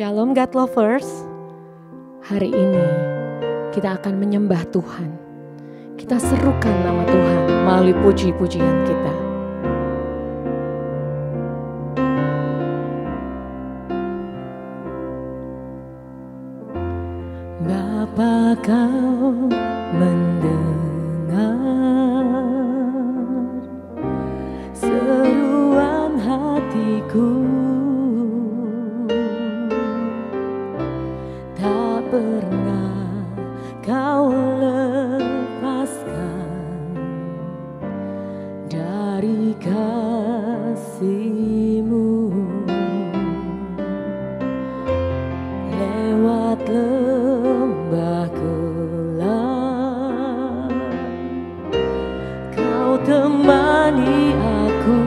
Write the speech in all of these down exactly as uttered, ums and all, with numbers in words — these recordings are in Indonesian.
Shalom God lovers. Hari ini kita akan menyembah Tuhan. Kita serukan nama Tuhan melalui puji-pujian kita. Bapa kau mendengar seruan hatiku, kau lepaskan dari kasih-Mu lewat lembah gelap, kau temani aku,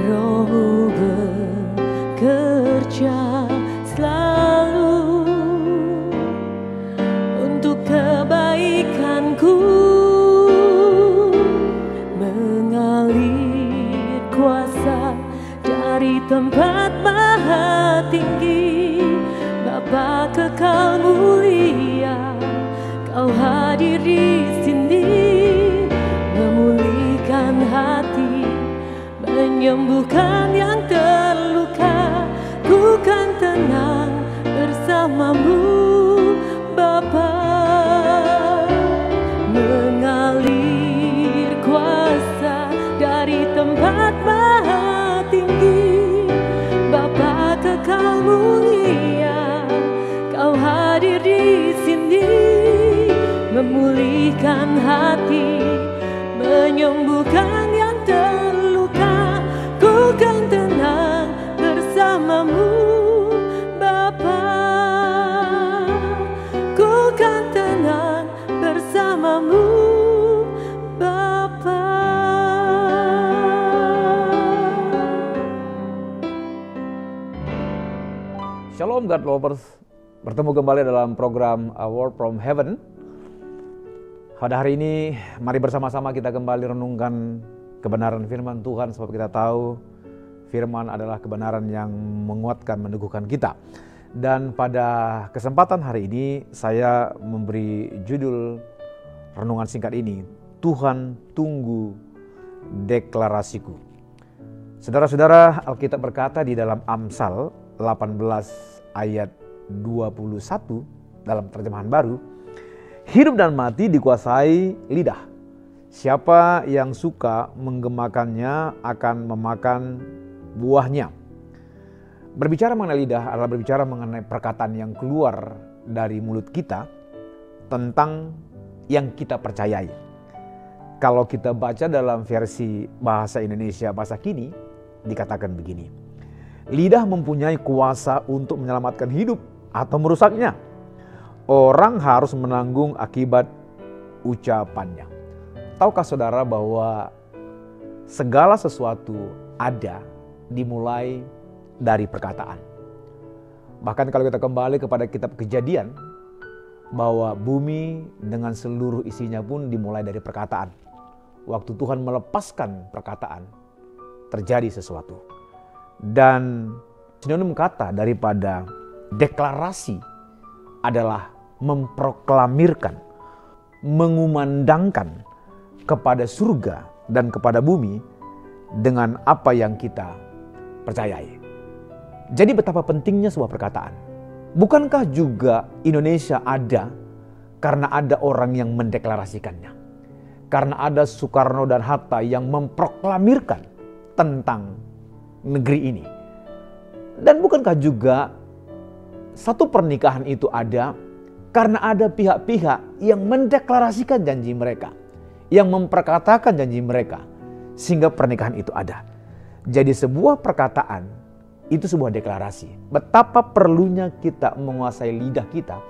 Roh-Mu bekerja. Tempat maha tinggi, Bapa kekal mulia, kau hadir di sini, memulihkan hati, menyembuhkan yang terluka, ku kan tenang bersamamu, Bapa. Mengalir kuasa dari tempat maha tinggi, kau mulia, kau hadir di sini, memulihkan hati, menyembuhkan yang terluka, ku kan tenang bersamamu, Bapa, ku kan tenang bersamamu, Bapa. Shalom God lovers, bertemu kembali dalam program Words From Heaven. Pada hari ini mari bersama-sama kita kembali renungkan kebenaran firman Tuhan, sebab kita tahu firman adalah kebenaran yang menguatkan, meneguhkan kita. Dan pada kesempatan hari ini saya memberi judul renungan singkat ini, Tuhan tunggu deklarasiku. Saudara-saudara, Alkitab berkata di dalam Amsal delapan belas ayat dua puluh satu dalam terjemahan baru, hidup dan mati dikuasai lidah. Siapa yang suka menggemakannya akan memakan buahnya. Berbicara mengenai lidah adalah berbicara mengenai perkataan yang keluar dari mulut kita tentang yang kita percayai. Kalau kita baca dalam versi bahasa Indonesia bahasa kini, dikatakan begini. Lidah mempunyai kuasa untuk menyelamatkan hidup atau merusaknya. Orang harus menanggung akibat ucapannya. Tahukah saudara bahwa segala sesuatu ada dimulai dari perkataan. Bahkan kalau kita kembali kepada kitab Kejadian, bahwa bumi dengan seluruh isinya pun dimulai dari perkataan. Waktu Tuhan melepaskan perkataan, terjadi sesuatu. Dan sinonim kata daripada deklarasi adalah memproklamirkan, mengumandangkan kepada surga dan kepada bumi dengan apa yang kita percayai. Jadi betapa pentingnya sebuah perkataan. Bukankah juga Indonesia ada karena ada orang yang mendeklarasikannya. Karena ada Soekarno dan Hatta yang memproklamirkan tentang negeri ini. Dan bukankah juga satu pernikahan itu ada karena ada pihak-pihak yang mendeklarasikan janji mereka, yang memperkatakan janji mereka, sehingga pernikahan itu ada. Jadi sebuah perkataan itu sebuah deklarasi. Betapa perlunya kita menguasai lidah kita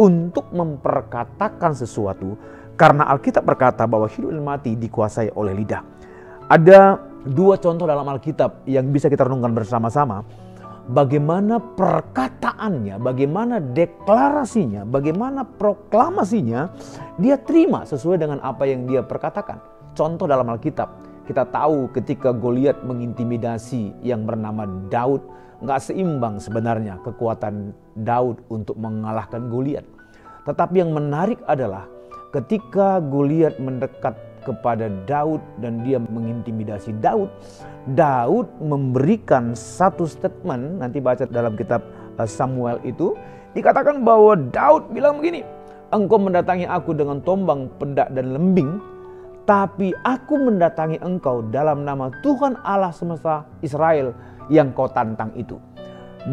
untuk memperkatakan sesuatu, karena Alkitab berkata bahwa hidup dan mati dikuasai oleh lidah. Ada dua contoh dalam Alkitab yang bisa kita renungkan bersama-sama. Bagaimana perkataannya, bagaimana deklarasinya, bagaimana proklamasinya, dia terima sesuai dengan apa yang dia perkatakan. Contoh dalam Alkitab Kita tahu ketika Goliat mengintimidasi yang bernama Daud, nggak seimbang sebenarnya kekuatan Daud untuk mengalahkan Goliat. Tetapi yang menarik adalah ketika Goliat mendekat kepada Daud dan dia mengintimidasi Daud, Daud memberikan satu statement, nanti baca dalam kitab Samuel itu, dikatakan bahwa Daud bilang begini, "Engkau mendatangi aku dengan tombak, pedang dan lembing, tapi aku mendatangi engkau dalam nama Tuhan Allah semesta Israel yang kau tantang itu.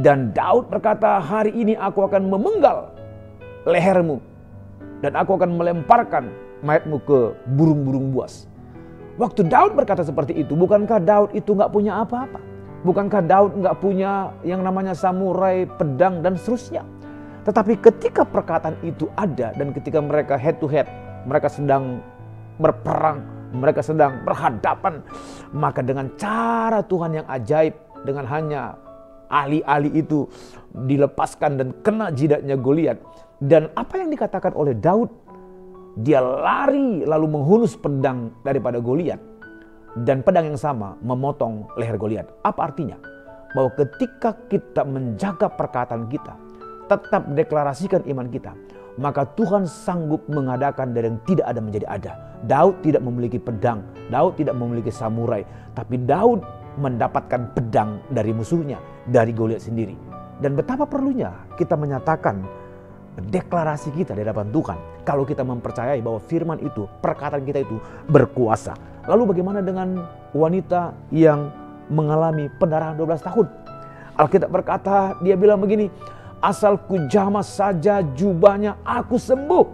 Dan Daud berkata, hari ini aku akan memenggal lehermu dan aku akan melemparkan mayatmu ke burung-burung buas." Waktu Daud berkata seperti itu, bukankah Daud itu nggak punya apa-apa? Bukankah Daud nggak punya yang namanya samurai, pedang dan seterusnya? Tetapi ketika perkataan itu ada dan ketika mereka head to head, mereka sedang berperang, mereka sedang berhadapan, maka dengan cara Tuhan yang ajaib, dengan hanya ali-ali itu dilepaskan dan kena jidatnya Goliat. Dan apa yang dikatakan oleh Daud, dia lari lalu menghunus pedang daripada Goliat, dan pedang yang sama memotong leher Goliat. Apa artinya? Bahwa ketika kita menjaga perkataan kita, tetap deklarasikan iman kita, maka Tuhan sanggup mengadakan dari yang tidak ada menjadi ada. Daud tidak memiliki pedang, Daud tidak memiliki samurai, tapi Daud mendapatkan pedang dari musuhnya, dari Goliat sendiri. Dan betapa perlunya kita menyatakan deklarasi kita di hadapan Tuhan, kalau kita mempercayai bahwa firman itu, perkataan kita itu berkuasa. Lalu bagaimana dengan wanita yang mengalami pendarahan dua belas tahun? Alkitab berkata, dia bilang begini, "Asal kujamah saja jubahnya aku sembuh."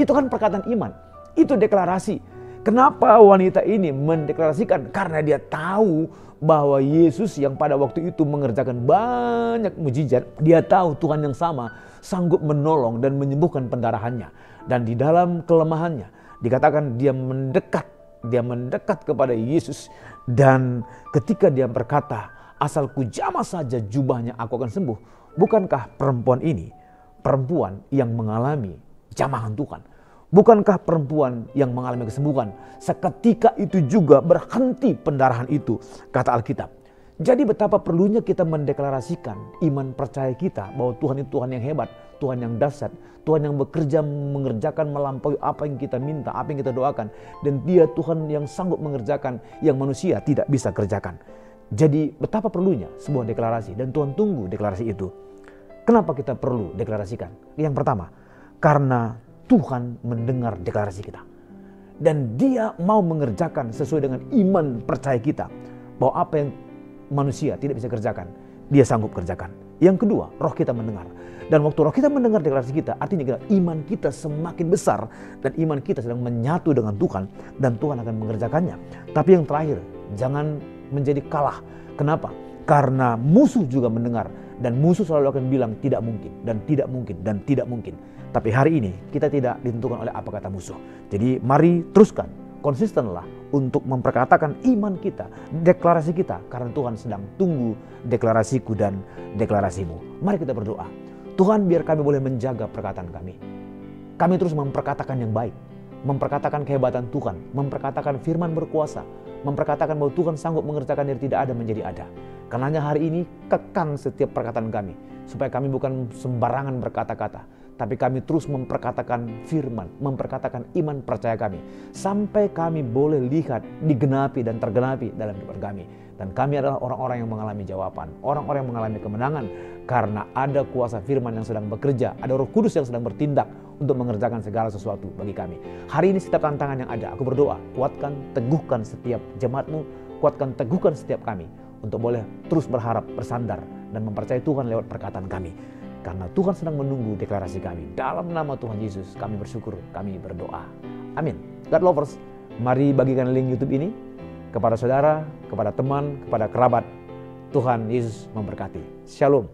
Itu kan perkataan iman, itu deklarasi. Kenapa wanita ini mendeklarasikan? Karena dia tahu bahwa Yesus yang pada waktu itu mengerjakan banyak mujizat, dia tahu Tuhan yang sama sanggup menolong dan menyembuhkan pendarahannya. Dan di dalam kelemahannya dikatakan dia mendekat, dia mendekat kepada Yesus, dan ketika dia berkata, "Asal kujamah saja jubahnya aku akan sembuh." Bukankah perempuan ini perempuan yang mengalami jamahan Tuhan? Bukankah perempuan yang mengalami kesembuhan? Seketika itu juga berhenti pendarahan itu, kata Alkitab. Jadi betapa perlunya kita mendeklarasikan iman percaya kita bahwa Tuhan itu Tuhan yang hebat, Tuhan yang dahsyat, Tuhan yang bekerja mengerjakan melampaui apa yang kita minta, apa yang kita doakan. Dan dia Tuhan yang sanggup mengerjakan yang manusia tidak bisa kerjakan. Jadi betapa perlunya sebuah deklarasi, dan Tuhan tunggu deklarasi itu. Kenapa kita perlu deklarasikan? Yang pertama, karena Tuhan mendengar deklarasi kita. Dan dia mau mengerjakan sesuai dengan iman percaya kita. Bahwa apa yang manusia tidak bisa kerjakan, dia sanggup kerjakan. Yang kedua, roh kita mendengar. Dan waktu roh kita mendengar deklarasi kita, artinya iman kita semakin besar. Dan iman kita sedang menyatu dengan Tuhan. Dan Tuhan akan mengerjakannya. Tapi yang terakhir, jangan menjadi kalah. Kenapa? Karena musuh juga mendengar, dan musuh selalu akan bilang tidak mungkin, dan tidak mungkin, dan tidak mungkin. Tapi hari ini kita tidak ditentukan oleh apa kata musuh. Jadi mari teruskan, konsistenlah untuk memperkatakan iman kita, deklarasi kita, karena Tuhan sedang tunggu deklarasiku dan deklarasimu. Mari kita berdoa. Tuhan, biar kami boleh menjaga perkataan kami. Kami terus memperkatakan yang baik, memperkatakan kehebatan Tuhan, memperkatakan firman berkuasa, memperkatakan bahwa Tuhan sanggup mengerjakan yang tidak ada menjadi ada. Karenanya hari ini kekang setiap perkataan kami, supaya kami bukan sembarangan berkata-kata, tapi kami terus memperkatakan firman, memperkatakan iman percaya kami, sampai kami boleh lihat digenapi dan tergenapi dalam hidup kami. Dan kami adalah orang-orang yang mengalami jawaban, orang-orang yang mengalami kemenangan, karena ada kuasa firman yang sedang bekerja, ada Roh Kudus yang sedang bertindak untuk mengerjakan segala sesuatu bagi kami. Hari ini setiap tantangan yang ada, aku berdoa, kuatkan, teguhkan setiap jemaatmu, kuatkan, teguhkan setiap kami, untuk boleh terus berharap, bersandar, dan mempercayai Tuhan lewat perkataan kami. Karena Tuhan sedang menunggu deklarasi kami. Dalam nama Tuhan Yesus, kami bersyukur, kami berdoa. Amin. God lovers, mari bagikan link YouTube ini kepada saudara, kepada teman, kepada kerabat. Tuhan Yesus memberkati. Shalom.